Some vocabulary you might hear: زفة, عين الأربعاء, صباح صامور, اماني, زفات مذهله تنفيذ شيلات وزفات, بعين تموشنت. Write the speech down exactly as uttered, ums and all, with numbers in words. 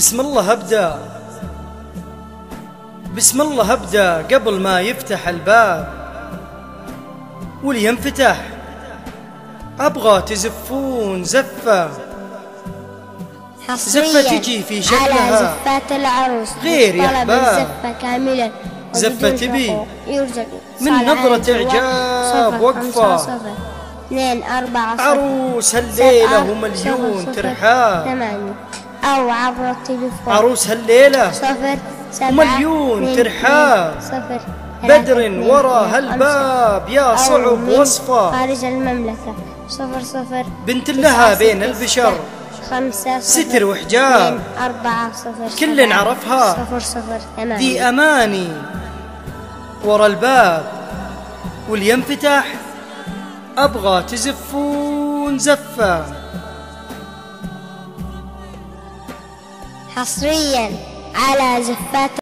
بسم الله أبدأ بسم الله أبدأ قبل ما يفتح الباب ولينفتح، أبغى تزفون زفة زفة تجي في شكلها غير يا أحباب. زفة تبي من نظرة إعجاب وقفة عروس هالليلة ومليون ترحاب، أو عبر التليفون عروس هالليلة ومليون ترحاب، بدر ورا هالباب يا صعب وصفة خارج المملكة صفر صفر بنت لها بين البشر خمسة ستر وحجاب أربعة صفر كل عرفها صفر صفر أماني. دي أماني ورا الباب ولينفتح، أبغى تزفون زفة حصريا على زفات.